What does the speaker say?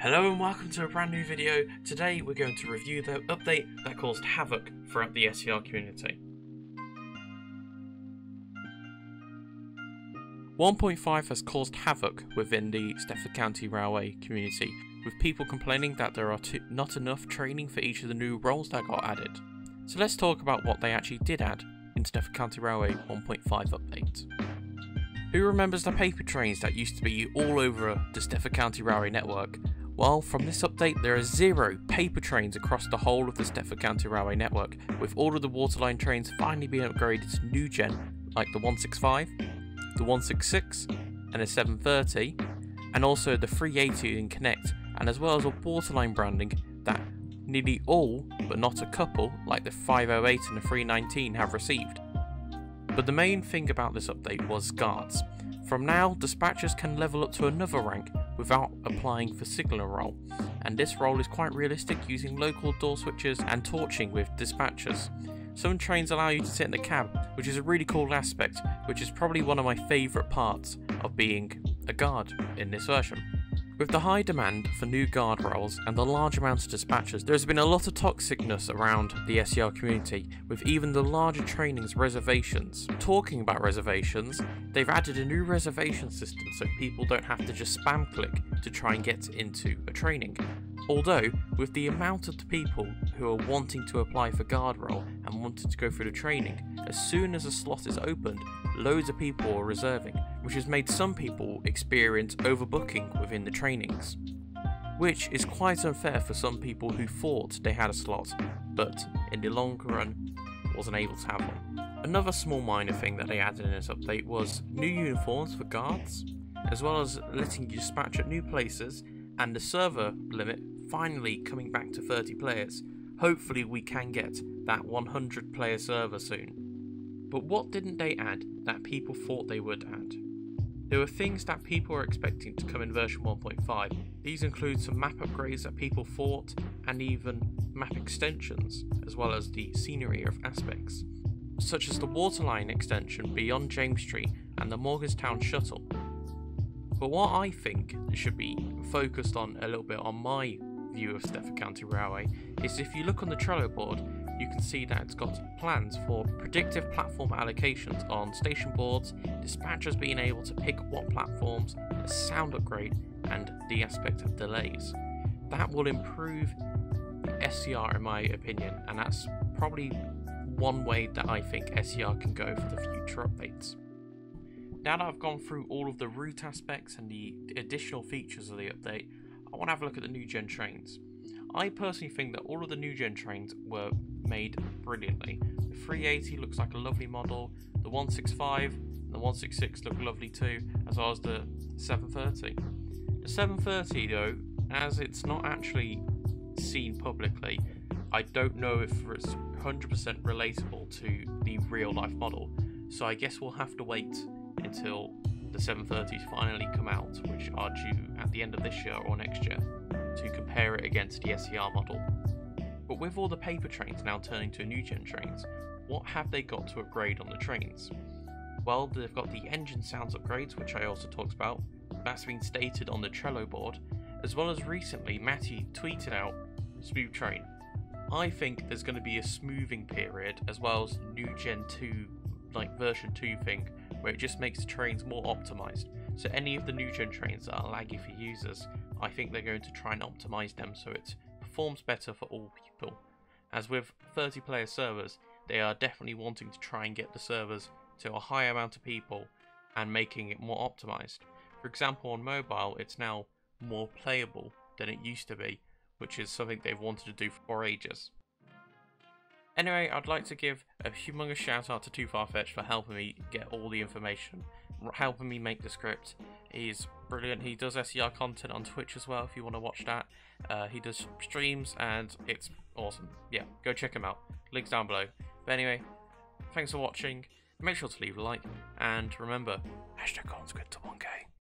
Hello and welcome to a brand new video. Today we're going to review the update that caused havoc throughout the SER community. 1.5 has caused havoc within the Stepford County Railway community, with people complaining that there are not enough training for each of the new roles that got added. So let's talk about what they actually did add in Stepford County Railway 1.5 update. Who remembers the paper trains that used to be all over the Stepford County Railway network? Well, from this update there are 0 paper trains across the whole of the Stepford County Railway network, with all of the Waterline trains finally being upgraded to new gen, like the 165, the 166 and the 730, and also the 380 in Connect, and as well as a Waterline branding that nearly all, but not a couple, like the 508 and the 319 have received. But the main thing about this update was guards. From now, dispatchers can level up to another rank without applying for signaller role, and this role is quite realistic using local door switches and torching with dispatchers. Some trains allow you to sit in the cab, which is a really cool aspect, which is probably one of my favourite parts of being a guard in this version. With the high demand for new guard roles and the large amount of dispatchers, there has been a lot of toxicness around the SER community, with even the larger trainings reservations. Talking about reservations, they've added a new reservation system so people don't have to just spam click to try and get into a training. Although, with the amount of the people who are wanting to apply for guard role and wanted to go through the training, as soon as a slot is opened, loads of people are reserving, which has made some people experience overbooking within the trainings, which is quite unfair for some people who thought they had a slot, but in the long run wasn't able to have one. Another small minor thing that they added in this update was new uniforms for guards, as well as letting you dispatch at new places, and the server limit finally coming back to 30 players. Hopefully we can get that 100 player server soon. But what didn't they add that people thought they would add? There were things that people were expecting to come in version 1.5. These include some map upgrades that people thought, and even map extensions, as well as the scenery of aspects, such as the Waterline extension beyond James Street and the Morganstown Shuttle. But what I think should be focused on a little bit on my view of Stepford County Railway is if you look on the Trello board, you can see that it's got plans for predictive platform allocations on station boards, dispatchers being able to pick what platforms, a sound upgrade, and the aspect of delays. That will improve SER in my opinion, and that's probably one way that I think SER can go for the future updates. Now that I've gone through all of the route aspects and the additional features of the update, I want to have a look at the new gen trains. I personally think that all of the new gen trains were made brilliantly. The 380 looks like a lovely model, the 165 and the 166 look lovely too, as well as the 730. The 730 though, as it's not actually seen publicly, I don't know if it's 100% relatable to the real life model, so I guess we'll have to wait until the 730s finally come out, which are due at the end of this year or next year, to compare it against the SER model. But with all the paper trains now turning to new gen trains, what have they got to upgrade on the trains? Well, they've got the engine sounds upgrades, which I also talked about, that's been stated on the Trello board, as well as recently Matty tweeted out smooth train. I think there's going to be a smoothing period, as well as new gen 2, like version 2 thing, where it just makes the trains more optimised. So any of the new gen trains that are laggy for users, I think they're going to try and optimise them so it performs better for all people. As with 30 player servers, they are definitely wanting to try and get the servers to a high amount of people and making it more optimised. For example, on mobile it's now more playable than it used to be, which is something they've wanted to do for ages. Anyway, I'd like to give a humongous shout out to Toofarfetchd for helping me get all the information, helping me make the script. He's brilliant. He does SER content on Twitch as well if you want to watch that. He does streams and it's awesome. Yeah, go check him out. Links down below. But anyway, thanks for watching. Make sure to leave a like and remember, #ConSquid to 1K.